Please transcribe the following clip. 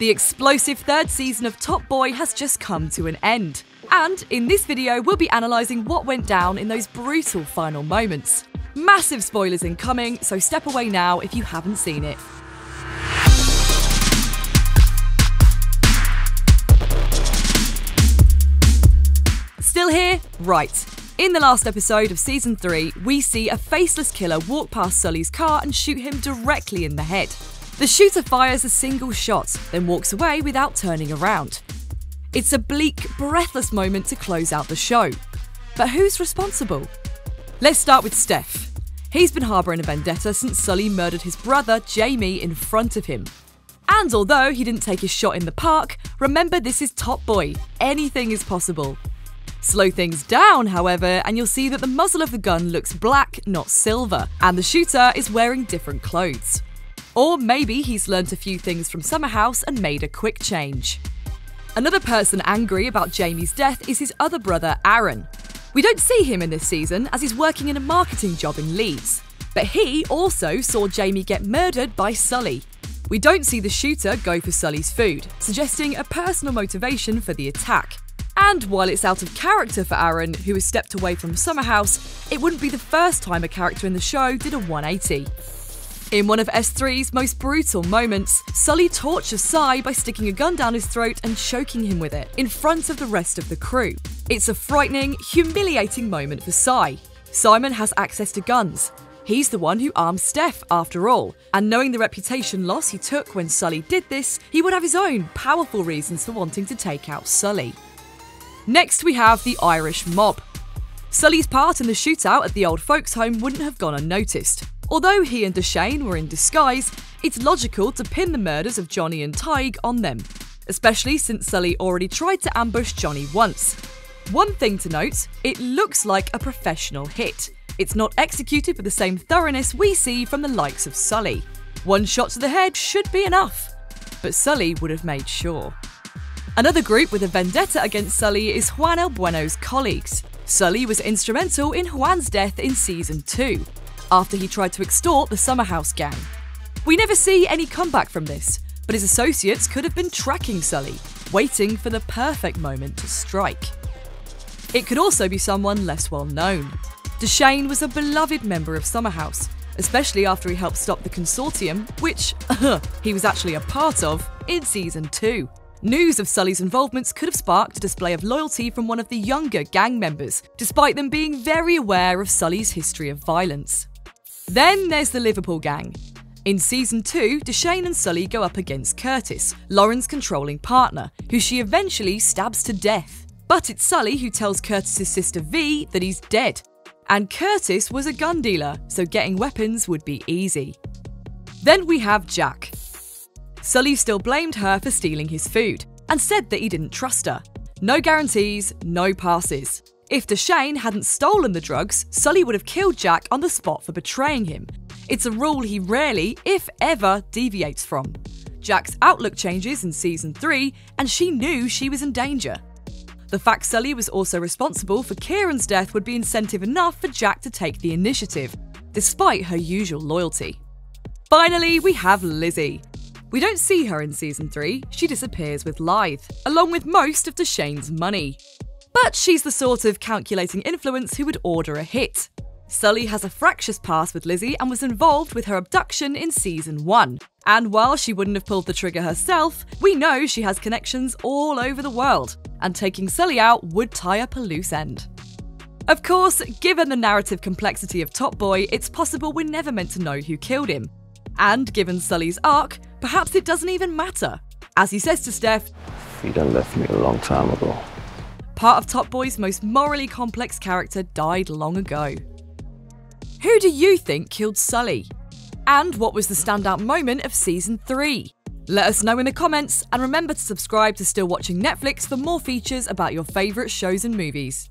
The explosive third season of Top Boy has just come to an end. And in this video, we'll be analysing what went down in those brutal final moments. Massive spoilers incoming, so step away now if you haven't seen it. Still here? Right. In the last episode of Season 3, we see a faceless killer walk past Sully's car and shoot him directly in the head. The shooter fires a single shot, then walks away without turning around. It's a bleak, breathless moment to close out the show. But who's responsible? Let's start with Steph. He's been harbouring a vendetta since Sully murdered his brother, Jamie, in front of him. And although he didn't take his shot in the park, remember this is Top Boy. Anything is possible. Slow things down, however, and you'll see that the muzzle of the gun looks black, not silver, and the shooter is wearing different clothes. Or maybe he's learnt a few things from Summerhouse and made a quick change. Another person angry about Jamie's death is his other brother, Aaron. We don't see him in this season as he's working in a marketing job in Leeds, but he also saw Jamie get murdered by Sully. We don't see the shooter go for Sully's food, suggesting a personal motivation for the attack. And while it's out of character for Aaron, who has stepped away from Summerhouse, it wouldn't be the first time a character in the show did a 180. In one of S3's most brutal moments, Sully tortures Si by sticking a gun down his throat and choking him with it, in front of the rest of the crew. It's a frightening, humiliating moment for Si. Simon has access to guns. He's the one who armed Steph, after all, and knowing the reputation loss he took when Sully did this, he would have his own powerful reasons for wanting to take out Sully. Next, we have the Irish mob. Sully's part in the shootout at the old folks' home wouldn't have gone unnoticed. Although he and Dushane were in disguise, it's logical to pin the murders of Johnny and Tige on them, especially since Sully already tried to ambush Johnny once. One thing to note, it looks like a professional hit. It's not executed with the same thoroughness we see from the likes of Sully. One shot to the head should be enough, but Sully would have made sure. Another group with a vendetta against Sully is Juan El Bueno's colleagues. Sully was instrumental in Juan's death in Season 2, after he tried to extort the Summerhouse gang. We never see any comeback from this, but his associates could have been tracking Sully, waiting for the perfect moment to strike. It could also be someone less well known. Dushane was a beloved member of Summerhouse, especially after he helped stop the consortium, which he was actually a part of, in Season 2. News of Sully's involvements could have sparked a display of loyalty from one of the younger gang members, despite them being very aware of Sully's history of violence. Then there's the Liverpool gang. In Season 2, Dushane and Sully go up against Curtis, Lauren's controlling partner, who she eventually stabs to death. But it's Sully who tells Curtis's sister V that he's dead. And Curtis was a gun dealer, so getting weapons would be easy. Then we have Jack. Sully still blamed her for stealing his food, and said that he didn't trust her. No guarantees, no passes. If Dushane hadn't stolen the drugs, Sully would have killed Jack on the spot for betraying him. It's a rule he rarely, if ever, deviates from. Jack's outlook changes in Season 3, and she knew she was in danger. The fact Sully was also responsible for Kieran's death would be incentive enough for Jack to take the initiative, despite her usual loyalty. Finally, we have Lizzie. We don't see her in Season 3, she disappears with Lythe, along with most of Dushane's money. But she's the sort of calculating influence who would order a hit. Sully has a fractious past with Lizzie and was involved with her abduction in Season 1. And while she wouldn't have pulled the trigger herself, we know she has connections all over the world, and taking Sully out would tie up a loose end. Of course, given the narrative complexity of Top Boy, it's possible we're never meant to know who killed him. And given Sully's arc, perhaps it doesn't even matter. As he says to Steph, "You done left me a long time ago." Part of Top Boy's most morally complex character died long ago. Who do you think killed Sully? And what was the standout moment of Season 3? Let us know in the comments, and remember to subscribe to Still Watching Netflix for more features about your favourite shows and movies.